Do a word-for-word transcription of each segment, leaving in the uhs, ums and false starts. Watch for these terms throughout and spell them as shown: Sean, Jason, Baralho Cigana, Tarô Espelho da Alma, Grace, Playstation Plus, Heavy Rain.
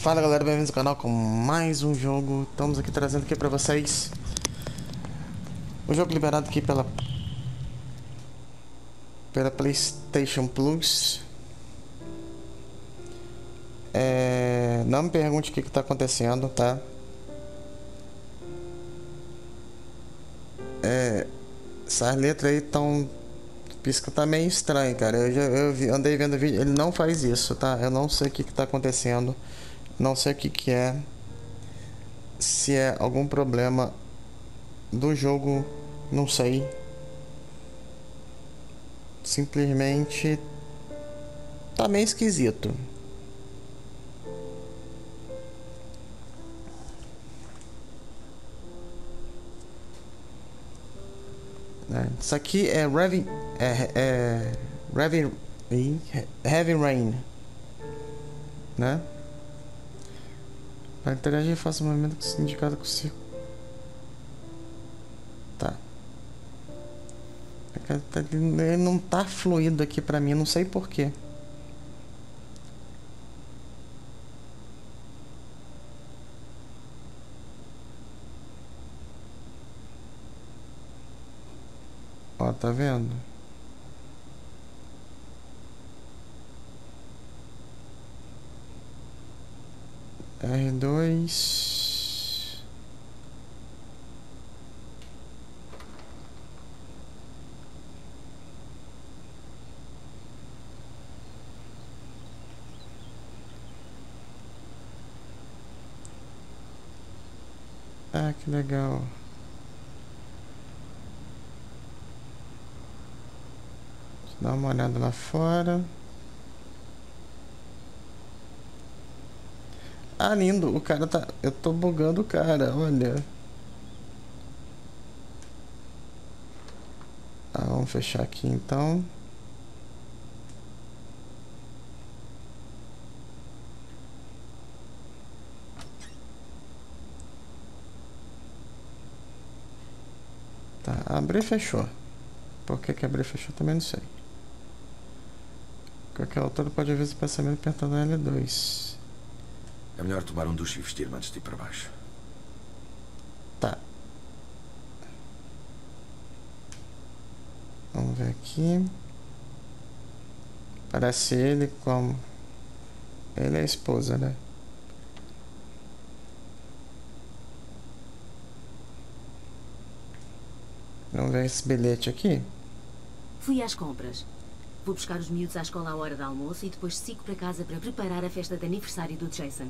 Fala galera, bem-vindos ao canal com mais um jogo. Estamos aqui trazendo aqui pra vocês o jogo liberado aqui pela Pela Playstation Plus. é... Não me pergunte o que que tá acontecendo, tá? É... Essas letras aí tão... Pisca tá meio estranho, cara. Eu, já, eu andei vendo vídeo, ele não faz isso, tá? Eu não sei o que que tá acontecendo. Não sei o que que é. Se é algum problema do jogo, não sei. Simplesmente tá meio esquisito. É. Isso aqui é Heavy, é, é, Heavy, Heavy Rain, né? Para interagir, faça o movimento que se indicado com o círculo. Tá. Ele não tá fluido aqui pra mim, não sei porquê. Ó, tá vendo? R dois. Ah, que legal. Dá uma olhada lá fora. Ah, lindo. O cara tá... Eu tô bugando o cara, olha. Ah, vamos fechar aqui então. Tá, abriu e fechou. Por que que abriu e fechou também não sei. Qualquer altura pode haver esse pensamento apertando L dois. É melhor tomar um duche e vestir-me antes de ir para baixo. Tá. Vamos ver aqui. Parece ele como... Ele é a esposa, né? Vamos ver esse bilhete aqui. Fui às compras. Vou buscar os miúdos à escola à hora do almoço e depois sigo para casa para preparar a festa de aniversário do Jason.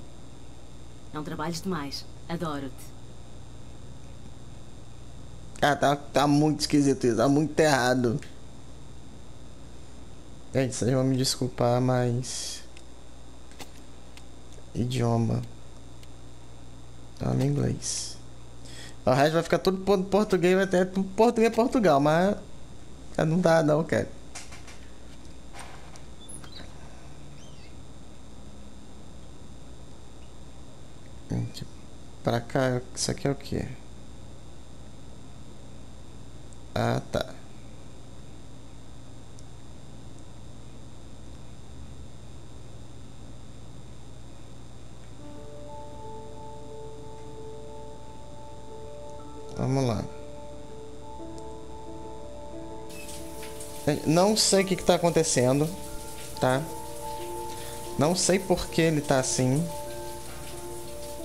Não trabalhes demais. Adoro-te. Ah, tá, tá muito esquisito isso. Tá muito errado. Gente, vocês vão me desculpar, mas... Idioma. Tá no inglês. O resto vai ficar todo português, vai ter português Portugal, mas... Não dá não, cara. Pra cá, isso aqui é o que? Ah, tá. Vamos lá. Não sei o que que tá acontecendo, tá? Não sei por que ele tá assim.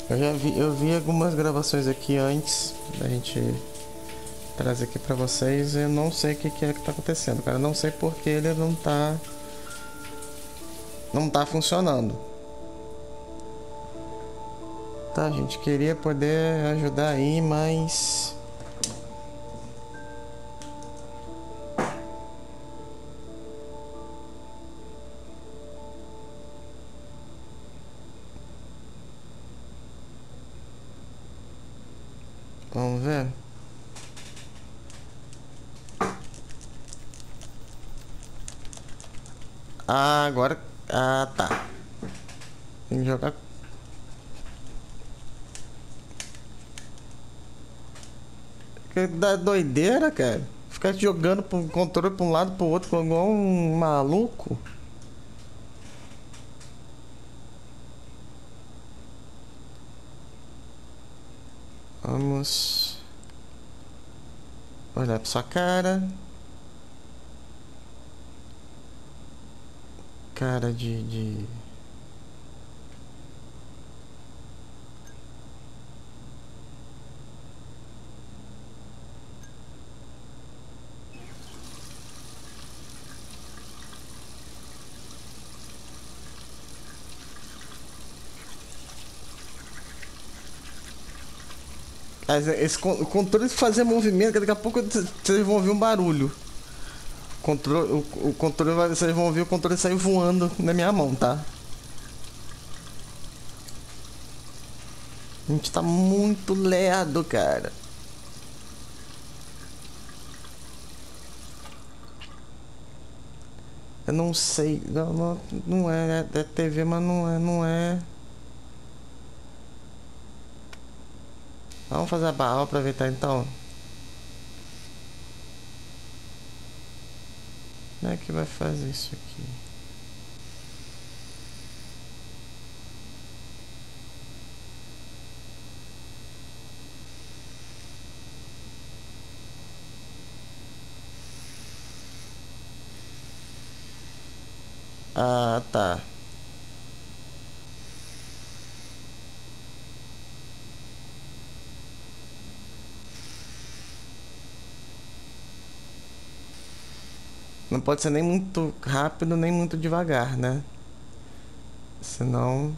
Eu já vi, eu vi algumas gravações aqui antes da gente trazer aqui pra vocês. Eu não sei o que que é que tá acontecendo, cara. Eu não sei porque ele não tá... Não tá funcionando. Tá, gente. Queria poder ajudar aí, mas... Vamos ver. Ah, agora... Ah, tá. Tem que jogar... Que doideira, cara. Ficar jogando o controle pra um lado, pro outro, igual um maluco. Vamos. Olhar pra sua cara. Cara de... de... Esse controle de fazer movimento, daqui a pouco vocês vão ouvir um barulho. O controle, o, o controle, vocês vão ouvir o controle sair voando na minha mão, tá? A gente tá muito leado, cara. Eu não sei, não, não é, é T V, mas não é, não é. Vamos fazer a barra, vamos aproveitar então. Como é que vai fazer isso aqui? Ah, tá. Não pode ser nem muito rápido, nem muito devagar, né? Senão...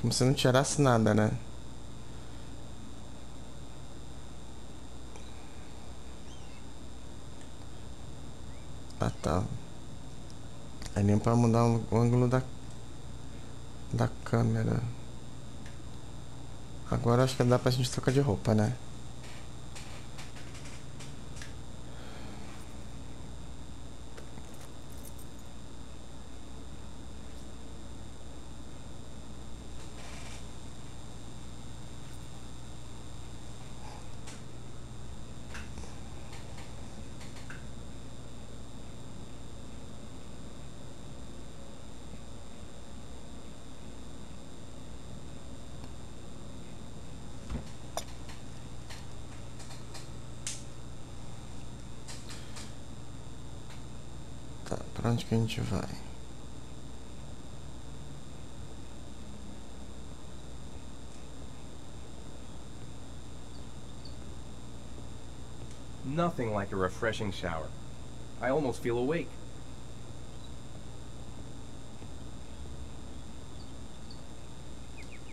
Como se não tirasse nada, né? Ah, tá. É nem pra mudar o ângulo da... da câmera. Agora acho que dá pra gente trocar de roupa, né? Pra onde que a gente vai? Nothing like a refreshing shower. I almost feel awake.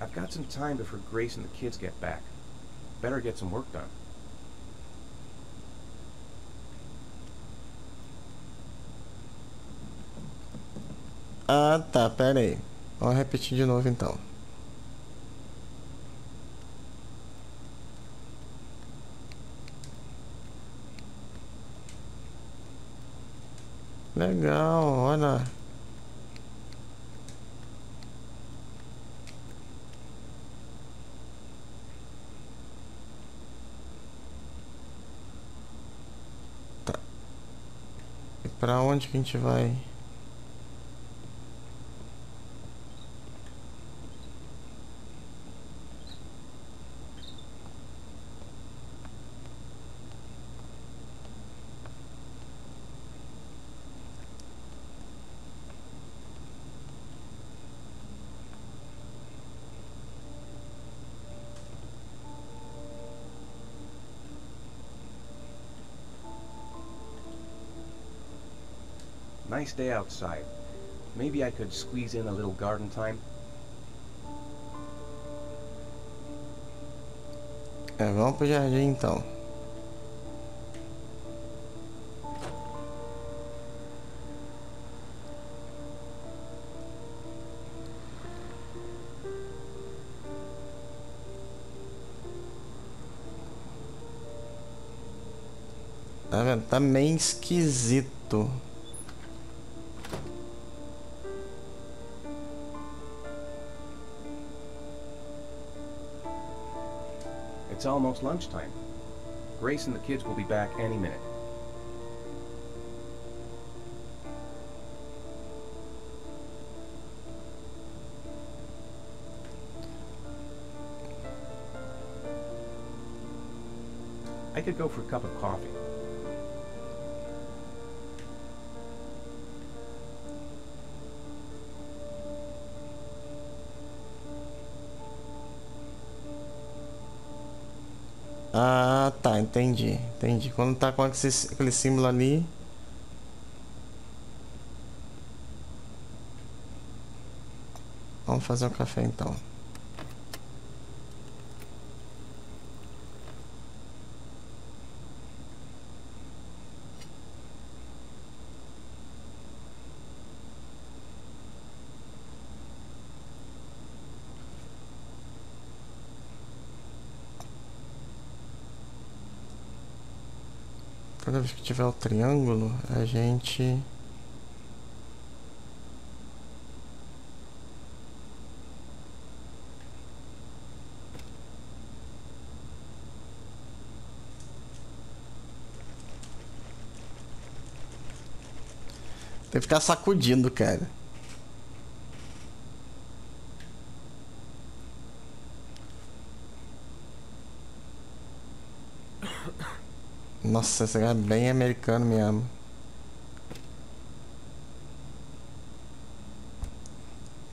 I've got some time before Grace and the kids get back. Better get some work done. Ah, tá, pera aí. Vamos repetir de novo, então. Legal, olha. Tá. E pra onde que a gente vai? Nice day outside. Maybe I could squeeze in a little garden time. É, vamos pro jardim então. Tá vendo? Tá meio esquisito. It's almost lunchtime. Grace and the kids will be back any minute. I could go for a cup of coffee. Ah, tá, entendi, entendi. Quando tá com aquele símbolo ali... Vamos fazer um café então. Cada vez que tiver o triângulo, a gente... Tem que ficar sacudindo, cara. Nossa, esse cara é bem americano mesmo.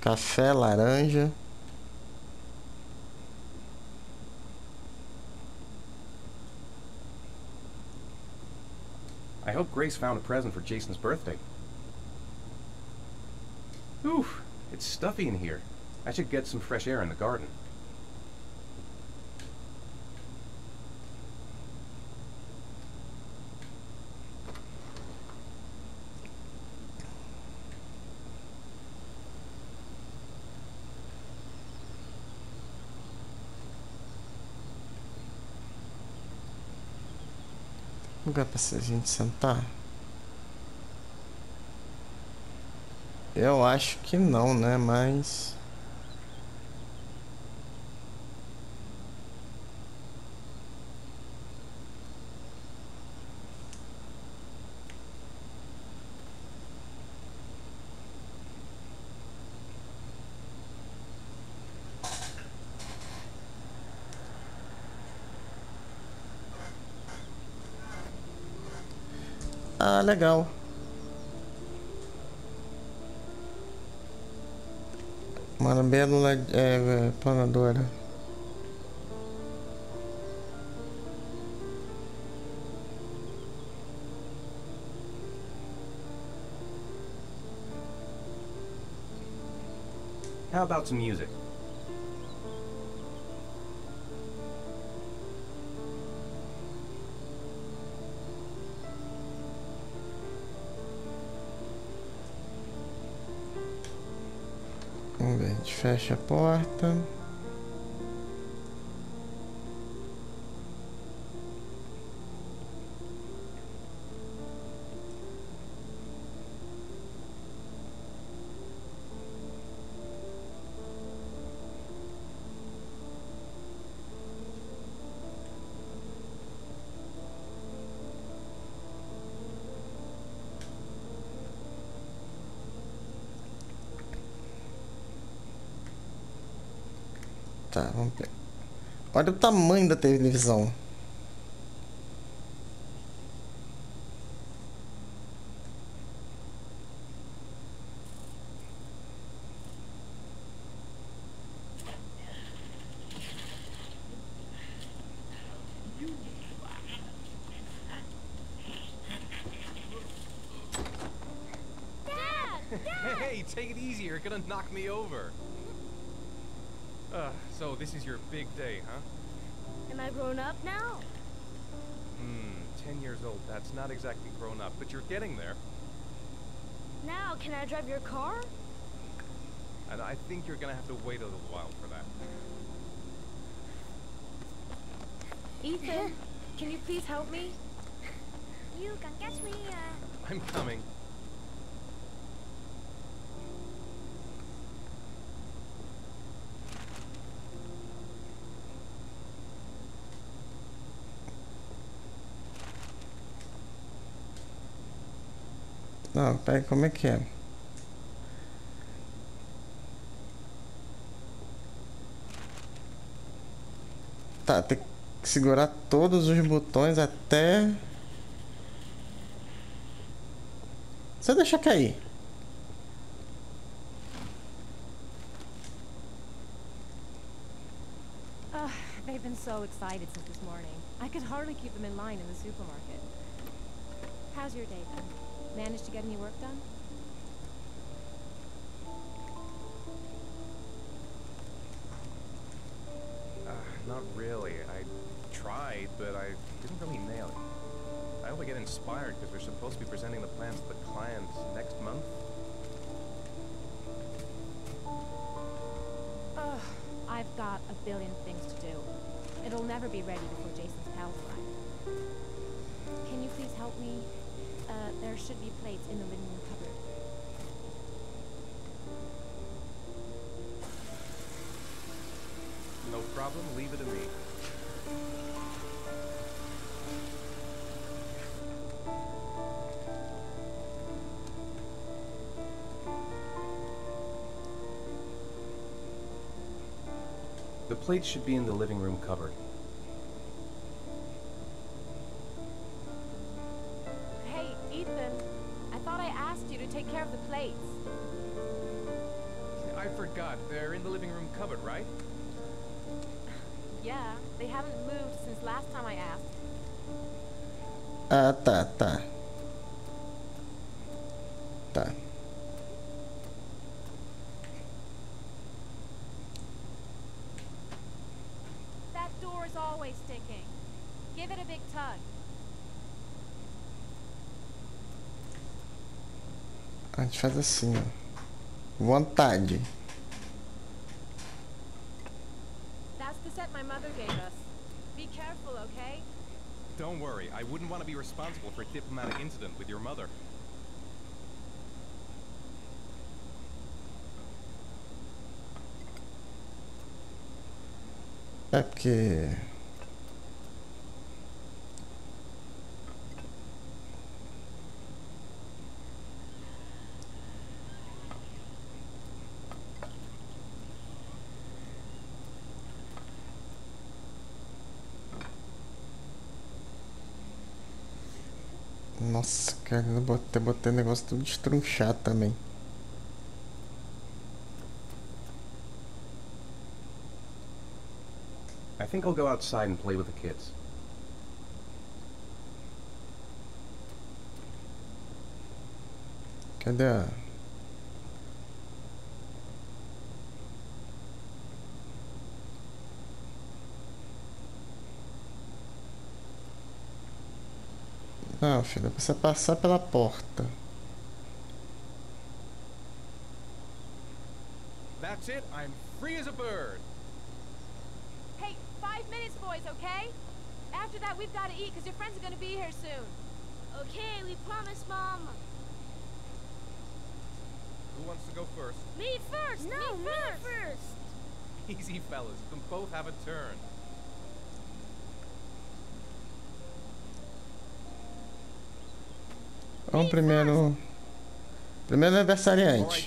Café, laranja. I hope Grace found a present for Jason's birthday. Oof, it's stuffy in here. I should get some fresh air in the garden. Tem lugar pra a gente sentar? Eu acho que não, né? Mas... Ah, legal. Uma bela é, planadora. How about some music? Vamos ver, a gente fecha a porta. Tá, vamos ver. Olha o tamanho da televisão. Dad, Dad. Hey, take it easy, you're gonna knock me over. Uh, so this is your big day, huh? Am I grown up now? Hmm, ten years old. That's not exactly grown up, but you're getting there. Now, can I drive your car? And I think you're gonna have to wait a little while for that. Ethan, can you please help me? You can catch me. Uh... I'm coming. Não, peraí, como é que é? Tá, tem que segurar todos os botões até... Só deixa cair. Uh, they've been so excited since this morning. I could hardly keep them in line in the supermarket. How's your day been? Managed to get any work done? Uh, not really. I tried, but I didn't really nail it. I hope I get inspired because we're supposed to be presenting the plans to the clients next month. Ugh, I've got a billion things to do. It'll never be ready before Jason's pals arrive. Can you please help me? Uh, there should be plates in the living room cupboard. No problem, leave it to me. The plates should be in the living room cupboard. Hey, Ethan, I thought I asked you to take care of the plates. I forgot. They're in the living room cupboard, right? Yeah, they haven't moved since last time I asked. Ah, tá, tá. Tá. That door is always sticking. Give it a big tug. A gente faz assim, ó. Vontade. Don't worry, I wouldn't want to be responsible for a diplomatic incident with your mother. Okay. Nossa, cara, eu botei, botei o negócio tudo destrunchado também. I think I'll go outside and play with the kids. Cadê a... Não, filho, você passar pela porta. That's it. I'm free as a bird. Hey, five minutes, boys, okay? After that, we've got to eat because your friends are going to be here soon. Okay, we promise, Mom. Who wants to go first? Me first. No, me first. Easy, fellas. We can both have a turn. Vamos primeiro. Primeiro aniversariante.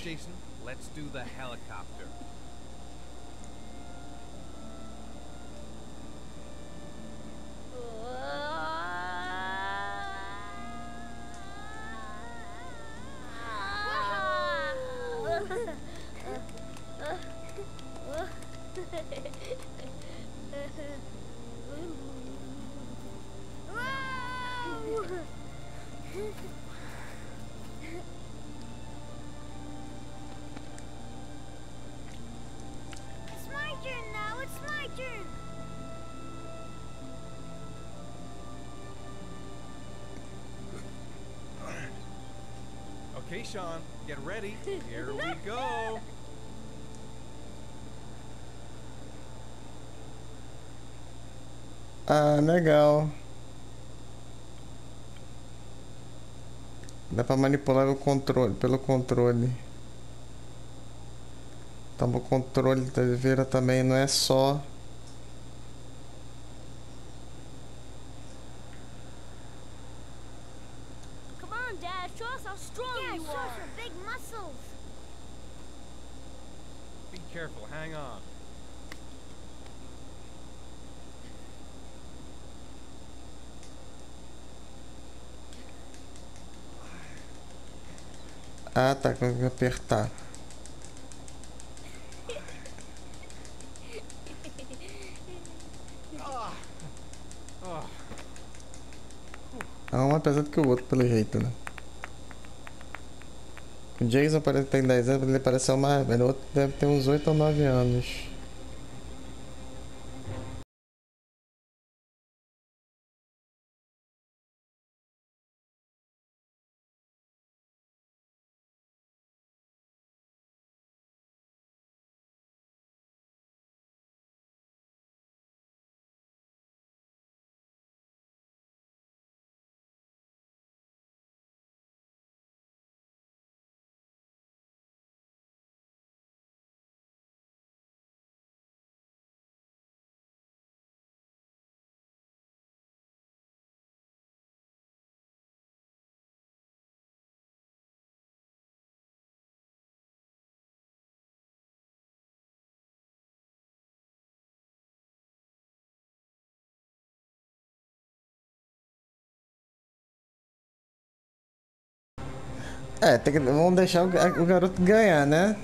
Okay, Sean, get ready. Here we go. Ah, legal. Dá pra manipular o controle, pelo controle. Então o controle da vira também não é só... Careful, hang on. Ah, tá, tem que apertar. É um mais pesado que o outro, pelo jeito, né? O Jason parece que tem dez anos, ele parece ser o mais velho. O outro deve ter uns oito ou nove anos. É, tem que, vamos deixar o, o garoto ganhar, né?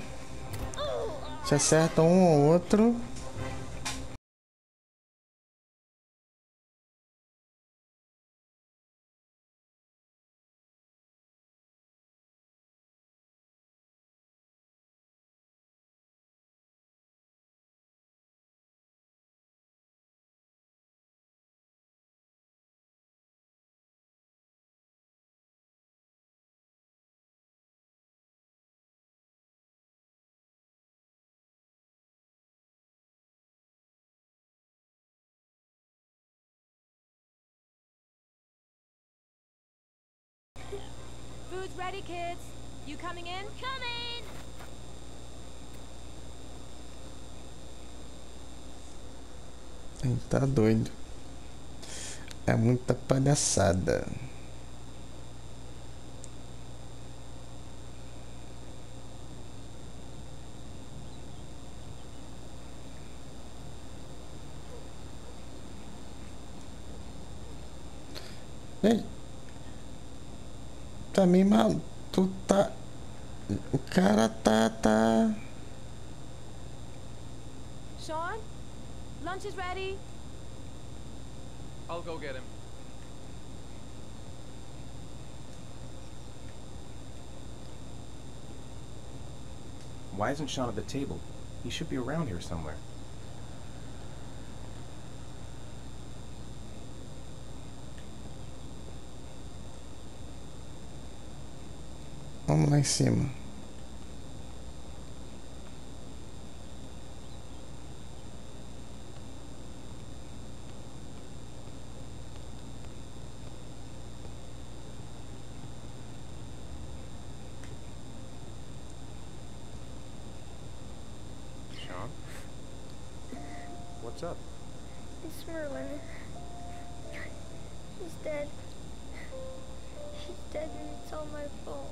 Se acerta um ou outro. Food's ready, kids. You coming in? Coming! Ele tá doido. É muita palhaçada. Ei. Tá meio maluco, tu tá... O cara tá, tá... Sean, lunch is ready. I'll go get him. Why isn't Sean at the table? He should be around here somewhere. Vamos lá em cima. Sean? What's up? It's Merlin. He's dead. He's dead and it's all my fault.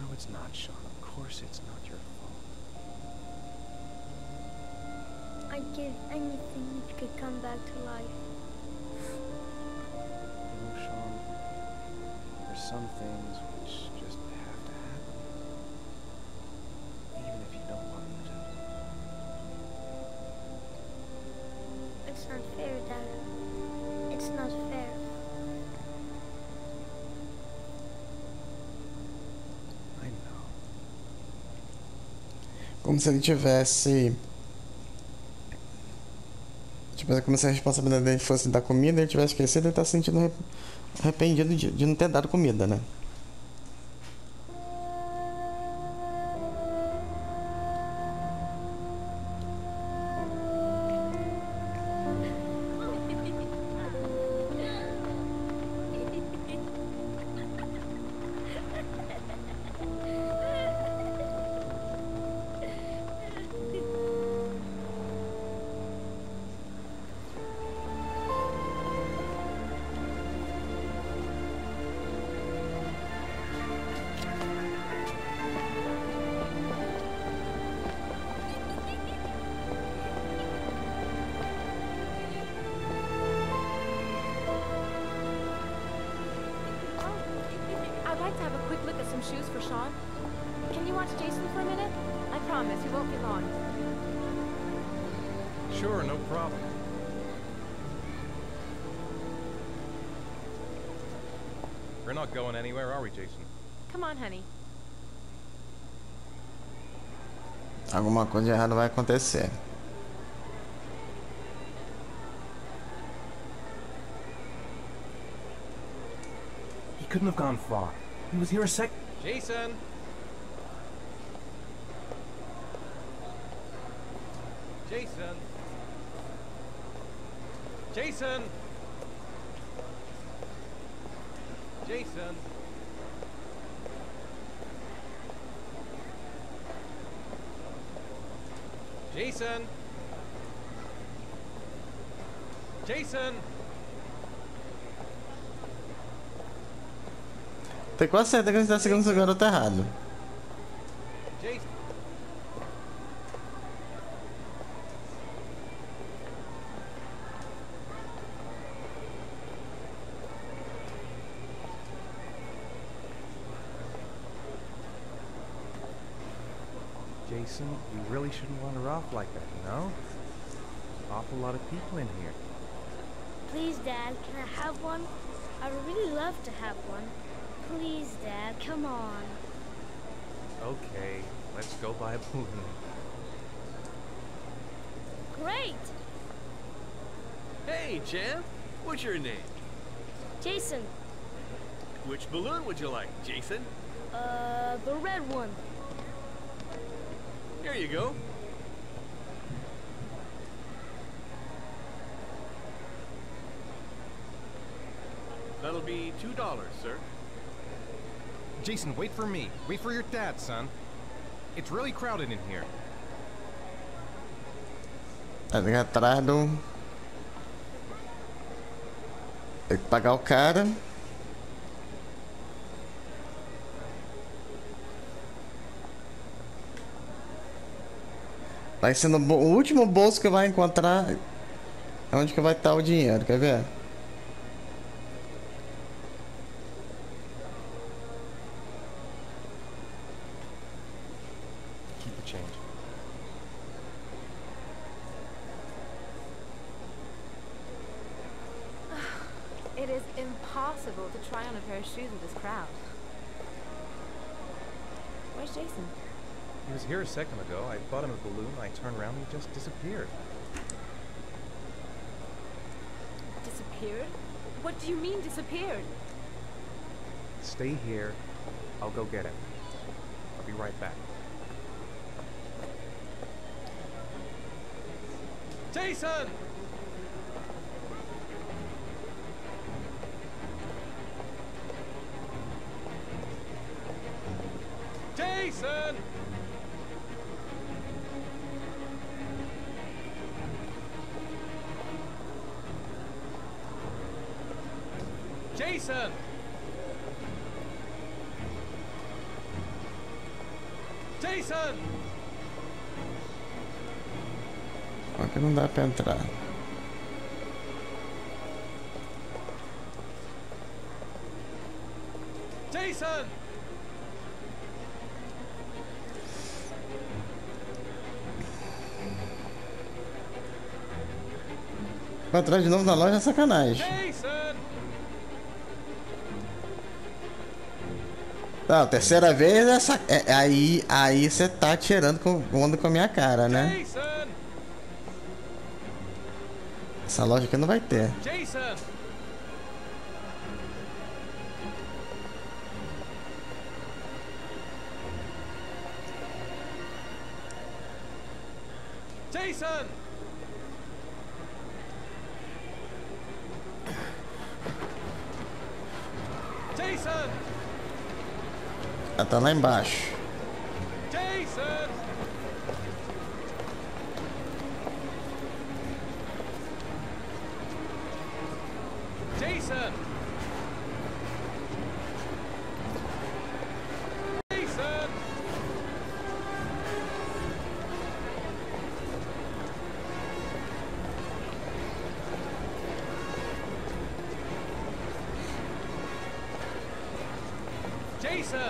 No, it's not, Sean. Of course it's not your fault. I'd give anything that could come back to life. No, Sean. There's some things which just have to happen. Even if you don't want them to. It's not fair, Dad. It's not fair. Como se ele tivesse... Tipo, como se a responsabilidade dele fosse dar comida, ele tivesse esquecido, ele tá se sentindo arrependido de, de não ter dado comida, né? some shoes for Sean? Can you watch Jason for a minute? I promise you won't be long. Sure, no problem. We're not going anywhere, are we, Jason? Come on, honey. Alguma coisa de errada vai acontecer. He couldn't have gone far. He was here a sec. Jason. Jason. Jason. Jason. Jason. Jason. Tem quase certeza que a gente tá seguindo essa garota errado. Jason. Jason, you really shouldn't wander off like that, you know? There's an awful lot of people in here. Please, Dad, can I have one? I would really love to have one. Please, Dad, come on. Okay, let's go buy a balloon. Great! Hey, champ, what's your name? Jason. Which balloon would you like, Jason? Uh, the red one. Here you go. That'll be two dollars, sir. Jason, wait for me. Wait for your dad, son. It's really crowded in here. Atrasado. Tem que pagar o cara. Vai ser no o último bolso que vai encontrar é onde que vai estar o dinheiro, quer ver? It is impossible to try on a pair of shoes with this crowd. Where's Jason? He was here a second ago. I bought him a balloon. I turned around and he just disappeared. Disappeared? What do you mean disappeared? Stay here. I'll go get him. I'll be right back. Jason! Jason! Jason! Jason! Porque não dá para entrar. Jason! Pra trás de novo na loja é sacanagem. Não, terceira vez é sac... é, aí aí você tá tirando com onda com a minha cara, né? Essa loja aqui não vai ter. Jason! Jason! Ela tá lá embaixo. Jason! Jason! Jason! Jason! Jason.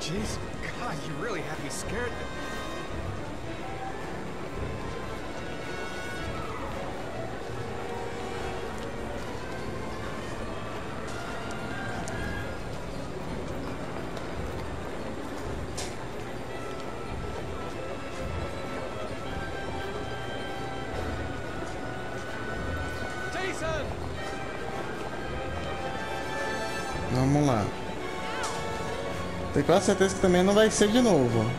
Jeez, God, you really had me scared then. Jason! Vamos lá. Tem quase certeza que também não vai ser de novo.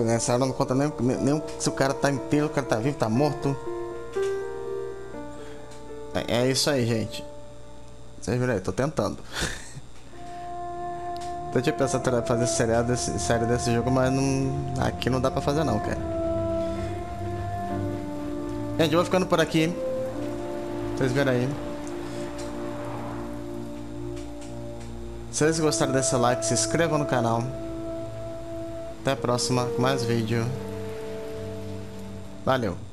Nessa hora não conta nem, nem se o cara tá inteiro, o cara tá vivo, tá morto. É, é isso aí, gente. Vocês viram aí, tô tentando. Eu tinha pensado em fazer série desse, série desse jogo, mas não, aqui não dá pra fazer não, cara. Gente, eu vou ficando por aqui. Vocês viram aí. Se vocês gostaram desse like, se inscrevam no canal. Até a próxima, mais vídeo. Valeu!